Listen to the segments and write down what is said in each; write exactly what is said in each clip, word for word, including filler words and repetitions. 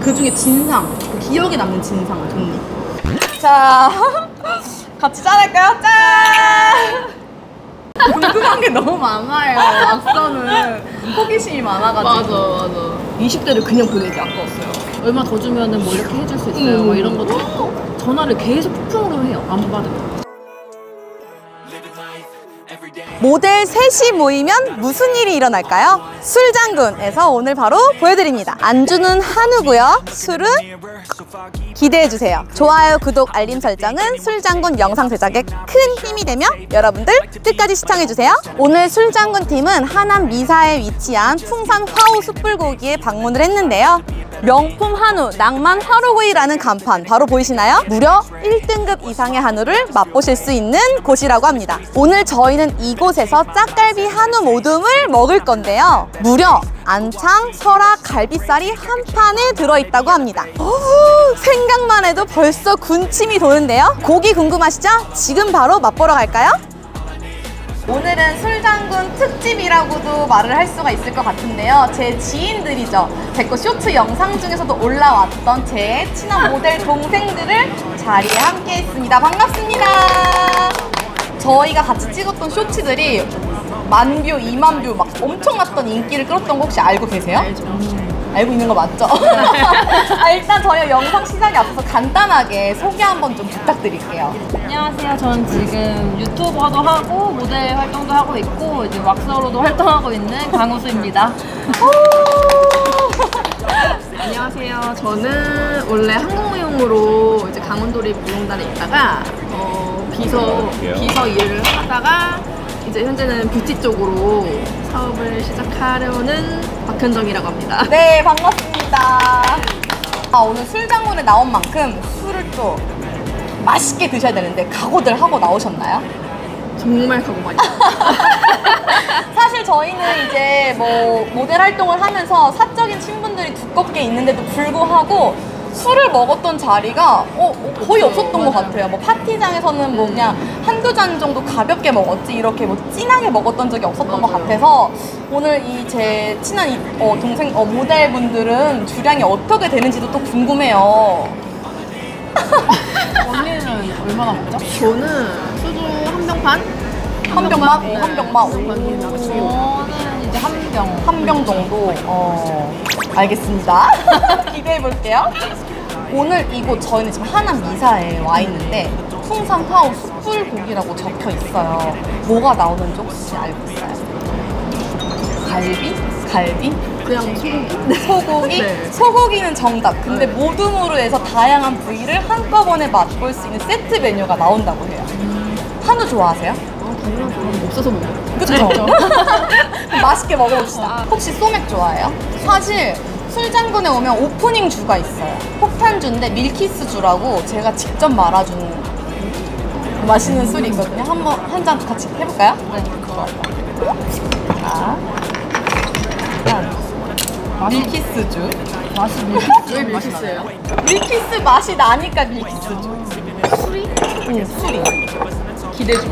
그 중에 진상, 그 기억에 남는 진상 정리. 자, 같이 짠할까요? 짠! 궁금한 게 너무 많아요. 막상은 호기심이 많아가지고. 맞아, 맞아. 이십 대를 그냥 보내기 아까웠어요. 얼마 더 주면은 뭐 이렇게 해줄 수 있어요. 음. 뭐 이런 것도 전화를 계속 폭풍으로 해요. 안 받으면. 모델 셋이 모이면 무슨 일이 일어날까요? 술장군에서 오늘 바로 보여드립니다. 안주는 한우고요. 술은 기대해주세요. 좋아요, 구독, 알림 설정은 술장군 영상 제작에 큰 힘이 되며 여러분들 끝까지 시청해주세요. 오늘 술장군 팀은 하남 미사에 위치한 풍산화우 숯불고기에 방문을 했는데요. 명품 한우, 낭만 화로구이라는 간판 바로 보이시나요? 무려 일 등급 이상의 한우를 맛보실 수 있는 곳이라고 합니다. 오늘 저희는 이곳에서 짝갈비 한우 모둠을 먹을 건데요. 무려 안창, 설악, 갈비살이 한 판에 들어있다고 합니다. 오우, 생각만 해도 벌써 군침이 도는데요. 고기 궁금하시죠? 지금 바로 맛보러 갈까요? 오늘은 술장군 특집이라고도 말을 할 수가 있을 것 같은데요. 제 지인들이죠. 제 거 쇼츠 영상 중에서도 올라왔던 제 친한 모델 동생들을 자리에 함께 했습니다. 반갑습니다. 저희가 같이 찍었던 쇼츠들이 만 뷰, 이만 뷰 막 엄청났던 인기를 끌었던 거 혹시 알고 계세요? 알고 있는 거 맞죠? 아, 일단 저희 영상 시작에 앞서서 간단하게 소개 한번 좀 부탁드릴게요. 안녕하세요. 저는 지금 유튜버도 하고 모델 활동도 하고 있고 이제 왁서로도 활동하고 있는 강우수입니다. 안녕하세요. 저는 원래 항공무용으로 이제 강원도립 무용단에 있다가 어, 비서 비서 일을 하다가 이제 현재는 뷰티 쪽으로 사업을 시작하려는 박현정이라고 합니다. 네, 반갑습니다. 아, 오늘 술장군에 나온 만큼 술을 또 맛있게 드셔야 되는데 각오들 하고 나오셨나요? 정말 각오 많이 사실 저희는 이제 뭐 모델 활동을 하면서 사적인 친분들이 두껍게 있는데도 불구하고 술을 먹었던 자리가 어, 거의 없었던 맞아요. 것 같아요. 뭐 파티장에서는 뭐 그냥 한두 잔 정도 가볍게 먹었지 이렇게 뭐 진하게 먹었던 적이 없었던 맞아요. 것 같아서 오늘 이 제 친한 이, 어, 동생 어, 모델분들은 주량이 어떻게 되는지도 또 궁금해요. 언니는 얼마나 먹죠? 저는 소주 한 병 반? 한 병 반? 네. 한 병 반? 저는 이제 한 병, 한 병 정도. 어. 알겠습니다. 기대해 볼게요. 오늘 이곳 저희는 지금 하남 미사에 와 있는데 풍산화우 숯불고기라고 적혀 있어요. 뭐가 나오는지 혹시 알고 있어요? 갈비? 갈비? 그냥 소고기? 소고기? 네. 소고기는 정답. 근데 네. 모둠으로 해서 다양한 부위를 한꺼번에 맛볼 수 있는 세트 메뉴가 나온다고 해요. 음. 한우 좋아하세요? 아, 당연히 저는 없어서 먹어요. 그쵸? 맛있게 먹어봅시다. 혹시 소맥 좋아해요? 사실 술장군에 오면 오프닝 주가 있어요. 폭탄주인데 밀키스주라고 제가 직접 말아주는 맛있는 술이 있거든요. 한번 한 잔 같이 해볼까요? 네. 자, 밀키스주. 맛이 밀키스? 왜 밀키스예요? 밀키스 맛이 나니까 밀키스주. 술이? 응, 술이. 기대 중.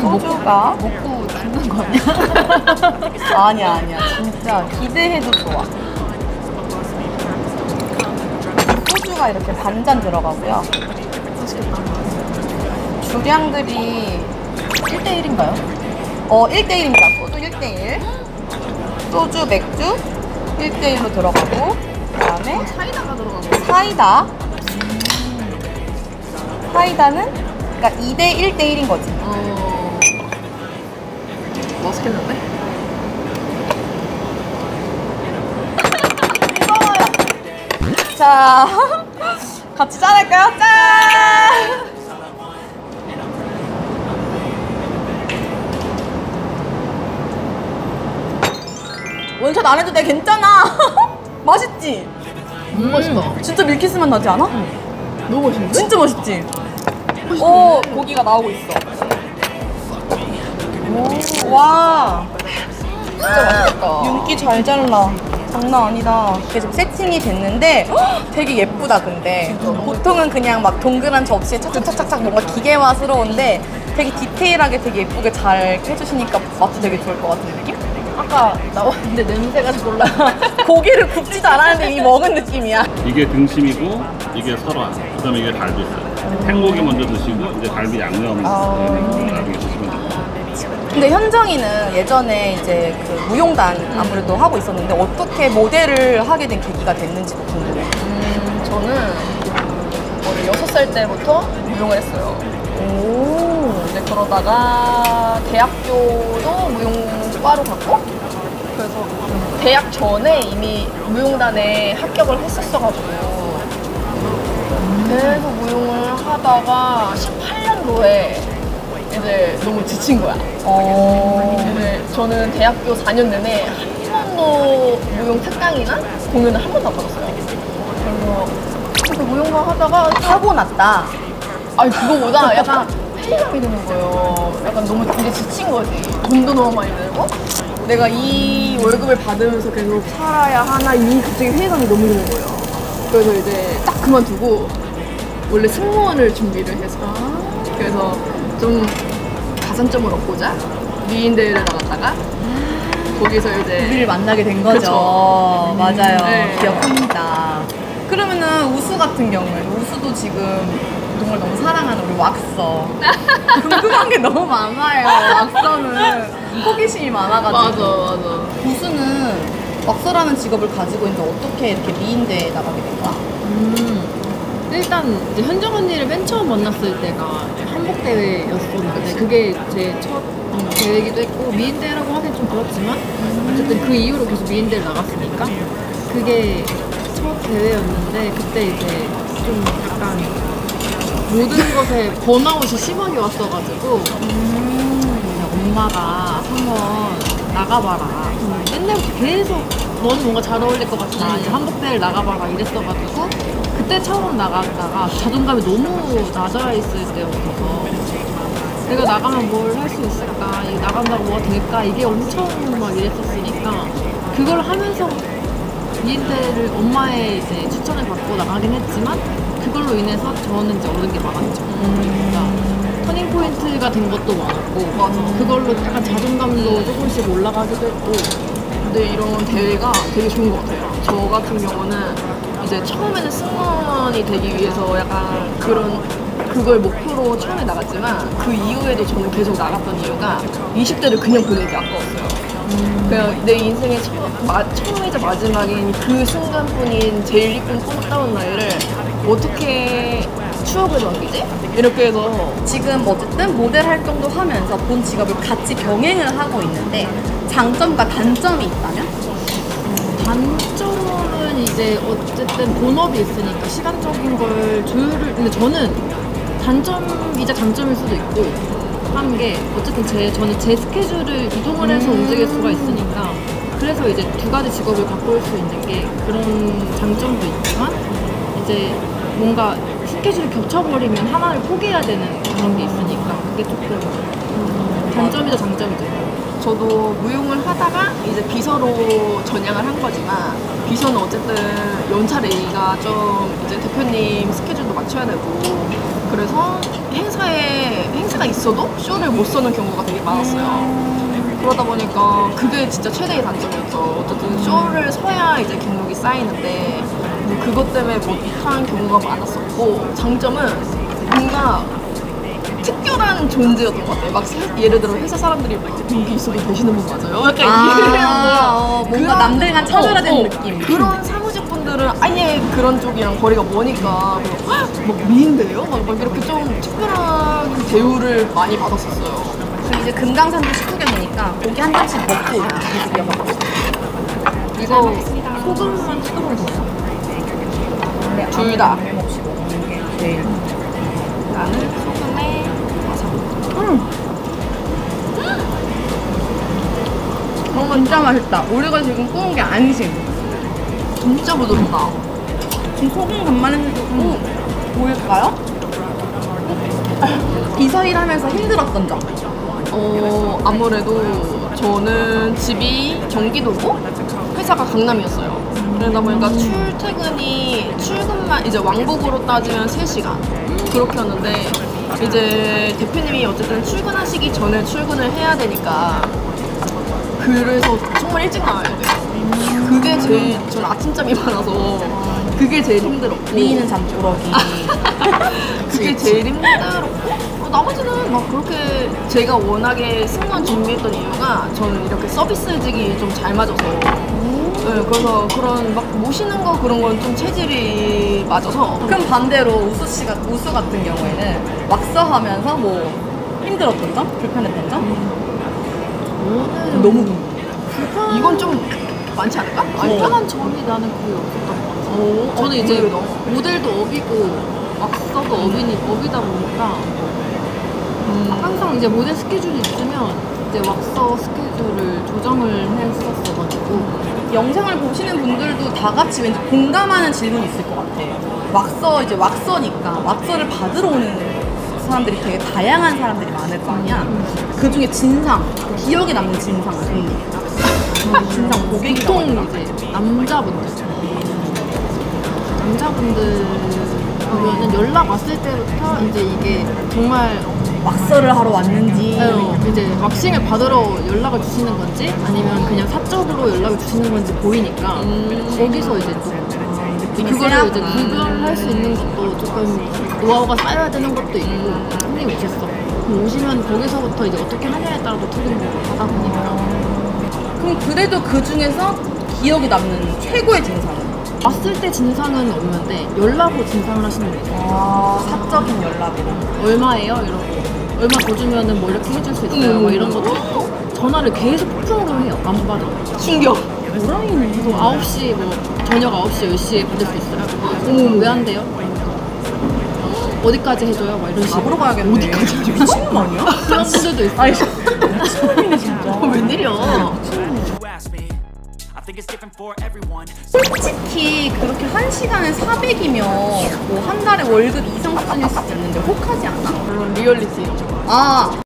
소주가 먹고 죽는 거 아니야? 아니야, 아니야. 진짜 기대해도 좋아. 소주가 이렇게 반잔 들어가고요. 맛있겠다. 주량들이 일 대 일인가요? 어, 일 대 일입니다. 소주 일 대 일. 소주, 맥주 일 대 일로 들어가고, 그 다음에 사이다가 들어가고. 사이다. 사이다는? 그러니까 이 대 일 대 일인 거지. 어... 맛있겠는데? 무서워요. 자, 같이 짠할까요? 짠! 원샷 안 해도 돼, 괜찮아. 맛있지? 너무 음, 맛있다. 진짜 밀키스만 나지 않아? 응. 너무 맛있는데? 진짜 맛있지? 오, 고기가 나오고 있어. 오, 와, 진짜 맛있겠다. 윤기 잘 잘라. 장난 아니다. 이게 지금 세팅이 됐는데 되게 예쁘다. 근데 보통은 그냥 막 동그란 접시에 착착착착 뭔가 기계화스러운데 되게 디테일하게 되게 예쁘게 잘 해주시니까 맛도 되게 좋을 것 같은 느낌? 아까 나왔는데 냄새가 좀 올라가. 고기를 굽지도 않았는데 이미 먹은 느낌이야. 이게 등심이고 이게 설화, 그 다음에 이게 갈비 있어요. 생고기 먼저 드시고 이제 갈비 양념 아... 나중에 드시면 돼요. 근데 현정이는 예전에 이제 그 무용단 아무래도 음. 하고 있었는데 어떻게 모델을 하게 된 계기가 됐는지도 궁금해요. 음, 저는 여섯 살 때부터 무용을 했어요. 오. 근데 그러다가 대학교도 무용과로 갔고, 그래서 대학 전에 이미 무용단에 합격을 했었어가지고 계속 무용을 하다가 십팔 년도에 이제 너무 지친 거야. 어. 근데 저는 대학교 사 년 내내 한 번도 무용 특강이나 공연을 한 번도 안 받았어요. 그래서 무용만 하다가 사고 났다. 아니 그거보다 약간 회의감이 드는 거예요. 약간 너무 되게 지친 거지. 돈도 너무 많이 들고 내가 이 월급을 받으면서 계속 살아야 하나 이 갑자기 회의감이 너무 드는 거예요. 그래서 이제 딱 그만두고 원래 승무원을 준비를 해서 그래서 좀 가산점을 얻고자 미인대회를 나갔다가 거기서 이제 우리를 만나게 된 거죠. 그쵸. 맞아요. 네. 기억합니다. 그러면은 우수 같은 경우에 우수도 지금 정말 너무 사랑하는 우리 왁서 궁금한 게 너무 많아요. 왁서는 호기심이 많아가지고. 맞아 맞아. 우수는 왁서라는 직업을 가지고 있는데 어떻게 이렇게 미인대에 나가게 될까? 음, 일단 이제 현정 언니를 맨 처음 만났을 때가 한복대회였었는데 그게 제 첫 음, 대회이기도 했고 미인대라고 하긴 좀 그렇지만 음. 어쨌든 그 이후로 계속 미인대를 나갔으니까 그게 첫 대회였는데 그때 이제 좀 약간 모든 것에 번아웃이 심하게 왔어가지고 음, 엄마가 한번 나가봐라. 음. 옛날부터 계속 너는 뭔가 잘 어울릴 것 같다. 음. 이제 한복대를 나가봐라 이랬어가지고 그때 처음 나갔다가 자존감이 너무 낮아 있을 때부터 내가 나가면 뭘 할 수 있을까? 나간다고 뭐가 될까? 이게 엄청 막 이랬었으니까 그걸 하면서 미인대를 엄마의 이제 추천을 받고 나가긴 했지만 그걸로 인해서 저는 이제 얻은 게 많았죠. 음. 그러니까 터닝포인트가 된 것도 많았고 음. 그걸로 약간 자존감도 조금씩 올라가기도 했고 근데 이런 대회가 되게 좋은 것 같아요. 저 같은 경우는 이제 처음에는 승무원이 되기 위해서 약간 그런 그걸 목표로 처음에 나갔지만 그 이후에도 저는 계속 나갔던 이유가 이십 대를 그냥 보내기 아까웠어요. 음. 그냥 내 인생의 처음, 마, 처음이자 마지막인 그 순간뿐인 제일 이쁜 꽃다운 나이를 어떻게 추억을 남기지? 이렇게 해서 지금 어쨌든 모델 활동도 하면서 본 직업을 같이 병행을 하고 있는데 장점과 단점이 있다면? 음, 단점은 이제 어쨌든 본업이 있으니까 시간적인 걸 조율을 근데 저는 단점이자 장점일 수도 있고 한 게 어쨌든 제 저는 제 스케줄을 이동을 해서 음 움직일 수가 있으니까 그래서 이제 두 가지 직업을 갖고 올 수 있는 게 그런 장점도 있지만 이제 뭔가 스케줄이 겹쳐버리면 하나를 포기해야 되는 그런 게 있으니까 그게 조금 음 단점이자 장점이죠. 저도 무용을 하다가 이제 비서로 전향을 한 거지만 비서는 어쨌든 연차 레이가 좀 이제 대표님 스케줄도 맞춰야 되고 그래서 행사에 행사가 있어도 쇼를 못 서는 경우가 되게 많았어요. 그러다 보니까 그게 진짜 최대의 단점이었죠. 어쨌든 쇼를 서야 이제 경력이 쌓이는데 그것 때문에 못한 경우가 많았었고 장점은 뭔가 특별한 존재였던 것 같아요. 막 예를 들어 회사 사람들이 막 여기 있어도 되시는 분 맞아요? 약간 아 어, 뭔가 남들과 차별화된 어, 어, 느낌 그런 사무직분들은 아예 그런 쪽이랑 거리가 머니까 막 미인데요? 막, 막 이렇게 좀 특별한 대우를 많이 받았었어요. 그리고 이제 금강산도 식후경 되니까 고기 한 점씩 먹고 계속 이어가고 있어요. 이거 소금만 찍어볼 거예요? 둘 다 없이 먹는 게 제일 나는 소금에 와사비 어, 진짜 맛있다. 우리가 지금 구운 게 안심. 진짜 부드럽다. 지금 소금 간만에 해도 보일까요? 비서 일하면서 힘들었던 점? 어, 아무래도 저는 집이 경기도고 회사가 강남이었어요. 그러다 보니까 음. 출퇴근이 출근만 이제 왕복으로 따지면 세 시간 음. 그렇게 하는데 이제 대표님이 어쨌든 출근하시기 전에 출근을 해야 되니까 그래서 정말 일찍 나와야 돼요. 그게 제일, 전 아침잠이 많아서 그게 제일 힘들었고, 미인은 잠꾸러기. 그게 제일 힘들었고, 나머지는 막 그렇게 제가 워낙에 승무원 준비했던 이유가 저는 이렇게 서비스직이 좀 잘 맞아서, 네, 그래서 그런 막 모시는 거 그런 건 좀 체질이 맞아서. 그럼 반대로 우수 씨가 우수 같은 경우에는 왁서하면서 뭐 힘들었던 점, 불편했던 점? 음. 너무 불편. 이건 좀 많지 않을까? 불편한 어. 점이 나는 거의 없었던 것 같아요. 어, 저는 어, 이제 너무... 모델도 업이고 왁서도 업이니 업이다 보니까. 음. 항상 이제 모델 스케줄이 있으면 이제 왁서 스케줄을 조정을 했었어가지고, 영상을 보시는 분들도 다 같이 왠지 공감하는 질문이 있을 것 같아요. 왁서, 이제 왁서니까 왁서를 받으러 오는 사람들이 되게 다양한 사람들이 많을 거 아니야. 음. 그 중에 진상, 기억에 남는 진상 고객님. 음. 진상 고객이 보통 이제 남자분들, 남자분들 보면은 연락 왔을 때부터 이제 이게 정말 왁서를 하러 왔는지, 네, 이제 왁싱을 받으러 연락을 주시는 건지 아니면 그냥 사적으로 연락을 주시는 건지 보이니까, 음, 거기서 이제 또 그거를 이제 구별할 수 있는 것도 조금 노하우가 쌓여야 되는 것도 있고 힘이 오셨어. 오시면 거기서부터 이제 어떻게 하냐에 따라 또 틀린 거고 하다 보니까. 그럼 그래도 그 중에서 기억에 남는 최고의 진상은? 왔을 때 진상은 없는데 연락으로 진상을 하시는 게 있어요. 아, 사적인 연락으로. 얼마예요? 이러고. 얼마 더 주면은 뭐 이렇게 해줄 수 있어요? 음, 뭐 이런 것도 있고. 전화를 계속 폭풍으로 해요. 안 받아. 충격. 오라이네. 이거 아홉 시, 뭐 저녁 아홉 시, 열 시에 받을 수 있어요? 오, 왜 안 돼요? 어디까지 해줘요? 막 이런 식으로. 잡으러 가야겠네. 어디까지 해줘? 미친 거 아니야? 그런 분들도 있어요. 아이씨. 미친놈이네 진짜. 웬일이야. 솔직히 그렇게 한 시간에 사백이면 뭐 한 달에 월급 이상 수준일 수도 있는데 혹하지 않아? 물론 리얼리티. 아.